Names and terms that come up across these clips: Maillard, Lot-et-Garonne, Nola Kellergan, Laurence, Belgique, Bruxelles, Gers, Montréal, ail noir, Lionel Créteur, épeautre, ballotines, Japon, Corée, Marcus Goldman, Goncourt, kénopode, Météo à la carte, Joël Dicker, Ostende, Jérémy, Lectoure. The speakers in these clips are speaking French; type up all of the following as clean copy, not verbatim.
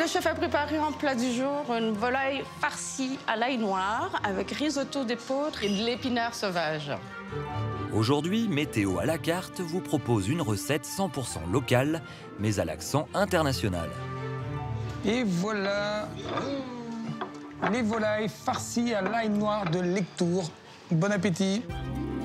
Le chef a préparé en plat du jour une volaille farcie à l'ail noir avec risotto d'épeautre et de l'épinard sauvage. Aujourd'hui, Météo à la carte vous propose une recette 100% locale, mais à l'accent international. Et voilà les volailles farcies à l'ail noir de Lectoure. Bon appétit!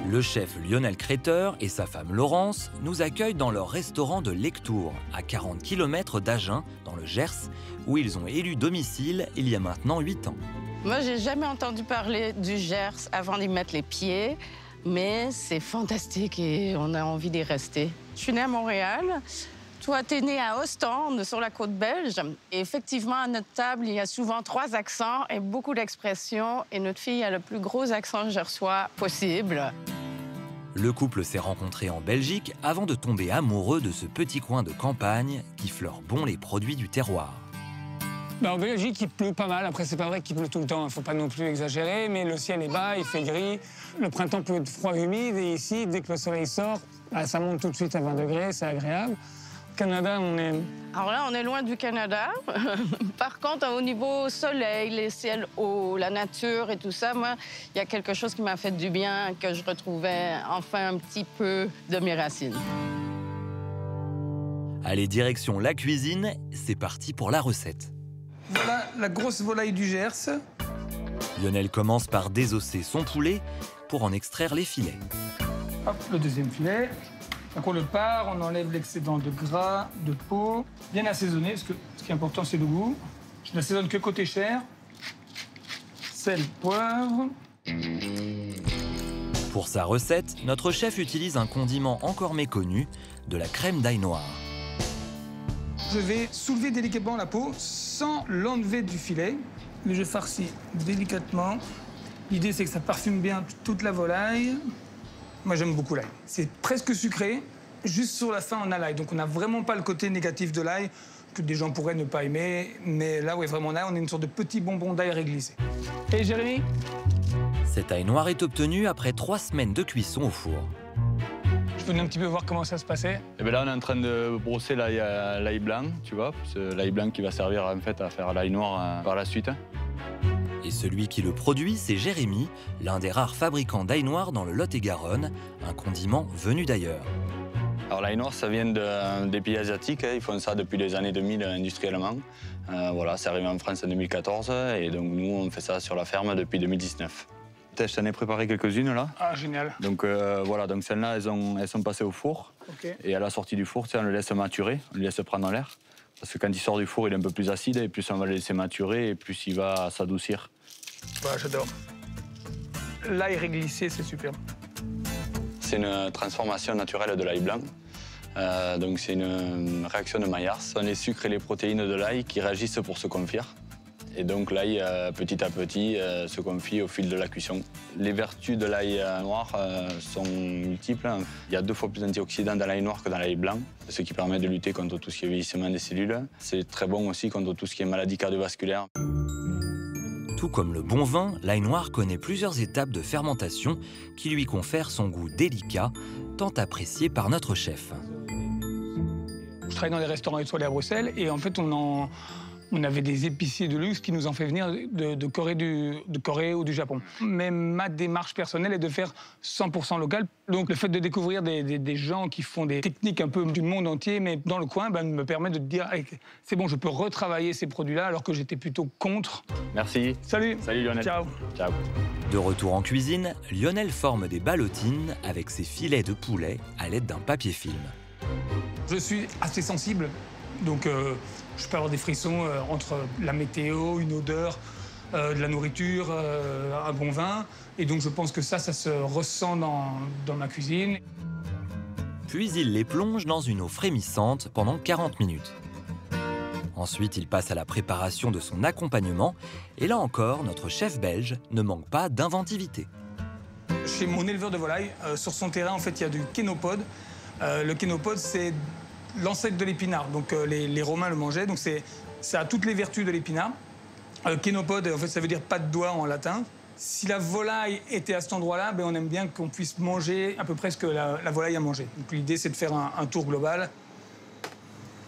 Le chef Lionel Créteur et sa femme Laurence nous accueillent dans leur restaurant de Lectoure, à 40 km d'Agen, dans le Gers, où ils ont élu domicile il y a maintenant 8 ans. Moi, j'ai jamais entendu parler du Gers avant d'y mettre les pieds, mais c'est fantastique et on a envie d'y rester. Je suis née à Montréal. Toi, t'es né à Ostende, sur la côte belge. Et effectivement, à notre table, il y a souvent 3 accents et beaucoup d'expressions. Et notre fille a le plus gros accent gersois possible. Le couple s'est rencontré en Belgique avant de tomber amoureux de ce petit coin de campagne qui fleure bon les produits du terroir. En Belgique, il pleut pas mal. Après, c'est pas vrai qu'il pleut tout le temps. Il faut pas non plus exagérer, mais le ciel est bas, il fait gris. Le printemps peut être froid, humide. Et ici, dès que le soleil sort, ça monte tout de suite à 20 degrés, c'est agréable. Canada, on est... Alors là, on est loin du Canada. Par contre, au niveau soleil, les ciels hauts, la nature et tout ça, moi, il y a quelque chose qui m'a fait du bien, que je retrouvais enfin un petit peu de mes racines. Allez, direction la cuisine, c'est parti pour la recette. Voilà la grosse volaille du Gers. Lionel commence par désosser son poulet pour en extraire les filets. Hop, le deuxième filet. Donc on le part, on enlève l'excédent de gras, de peau, bien assaisonné, parce que ce qui est important, c'est le goût. Je n'assaisonne que côté chair, sel, poivre. Pour sa recette, notre chef utilise un condiment encore méconnu, de la crème d'ail noir. Je vais soulever délicatement la peau sans l'enlever du filet, mais je farcis délicatement. L'idée, c'est que ça parfume bien toute la volaille. Moi, j'aime beaucoup l'ail. C'est presque sucré. Juste sur la fin, on a l'ail. Donc, on n'a vraiment pas le côté négatif de l'ail que des gens pourraient ne pas aimer. Mais là, ouais, vraiment, là, on a une sorte de petit bonbon d'ail réglissé. Et Jérémy? Cet ail noir est obtenu après 3 semaines de cuisson au four. Je venais un petit peu voir comment ça se passait. Et bien là, on est en train de brosser l'ail blanc, tu vois. L'ail blanc qui va servir, en fait, à faire l'ail noir par la suite. Et celui qui le produit, c'est Jérémy, l'un des rares fabricants d'ail noir dans le Lot-et-Garonne, un condiment venu d'ailleurs. Alors l'ail noir, ça vient des pays asiatiques, hein, ils font ça depuis les années 2000 industriellement. Voilà, c'est arrivé en France en 2014 et donc nous, on fait ça sur la ferme depuis 2019. Je t'en ai préparé quelques-unes là. Ah, génial. Donc voilà, donc celles-là, elles sont passées au four. Okay. Et à la sortie du four, on le laisse maturer, on le laisse prendre l'air. Parce que quand il sort du four, il est un peu plus acide et plus on va le laisser maturer et plus il va s'adoucir. Ouais, j'adore. L'ail réglissé, c'est super. C'est une transformation naturelle de l'ail blanc. Donc c'est une réaction de Maillard. Ce sont les sucres et les protéines de l'ail qui réagissent pour se confire. Et donc l'ail, petit à petit, se confie au fil de la cuisson. Les vertus de l'ail noir sont multiples. Il y a 2 fois plus d'antioxydants dans l'ail noir que dans l'ail blanc, ce qui permet de lutter contre tout ce qui est vieillissement des cellules. C'est très bon aussi contre tout ce qui est maladie cardiovasculaire. Tout comme le bon vin, l'ail noir connaît plusieurs étapes de fermentation qui lui confèrent son goût délicat, tant apprécié par notre chef. Je travaille dans des restaurants étoilés à Bruxelles et en fait, on avait des épiciers de luxe qui nous ont fait venir de Corée ou du Japon. Mais ma démarche personnelle est de faire 100% local. Donc le fait de découvrir des gens qui font des techniques un peu du monde entier, mais dans le coin, ben, me permet de dire « c'est bon, je peux retravailler ces produits-là alors que j'étais plutôt contre ». Merci. Salut. Salut Lionel. Ciao. Ciao. De retour en cuisine, Lionel forme des ballotines avec ses filets de poulet à l'aide d'un papier film. Je suis assez sensible. Donc, je peux avoir des frissons entre la météo, une odeur, de la nourriture, un bon vin. Et donc, je pense que ça se ressent dans ma cuisine. Puis, il les plonge dans une eau frémissante pendant 40 minutes. Ensuite, il passe à la préparation de son accompagnement. Et là encore, notre chef belge ne manque pas d'inventivité. Chez mon éleveur de volailles, sur son terrain, en fait, il y a du kénopode. Le kénopode, c'est l'ancêtre de l'épinard, donc les Romains le mangeaient, donc ça a toutes les vertus de l'épinard. Kénopode, en fait, ça veut dire pas de doigt en latin. Si la volaille était à cet endroit-là, ben, on aime bien qu'on puisse manger à peu près ce que la volaille a mangé. Donc l'idée, c'est de faire un tour global.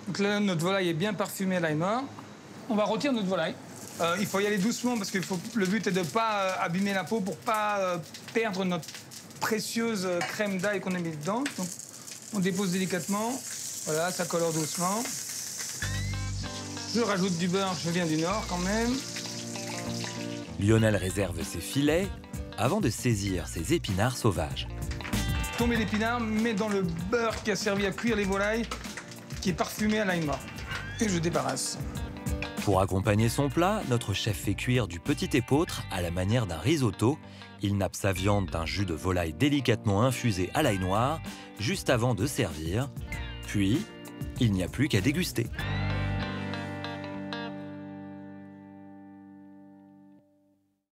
Donc là, notre volaille est bien parfumée à l'ail noir. on va rôtir notre volaille. Il faut y aller doucement parce que le but est de ne pas abîmer la peau pour ne pas perdre notre précieuse crème d'ail qu'on a mis dedans. Donc, on dépose délicatement. Voilà, ça colore doucement. Je rajoute du beurre, je viens du Nord quand même. Lionel réserve ses filets avant de saisir ses épinards sauvages. Tomber l'épinard, mets dans le beurre qui a servi à cuire les volailles, qui est parfumé à l'ail mort. Et je débarrasse. Pour accompagner son plat, notre chef fait cuire du petit épeautre à la manière d'un risotto. Il nappe sa viande d'un jus de volaille délicatement infusé à l'ail noir, juste avant de servir. Puis, il n'y a plus qu'à déguster.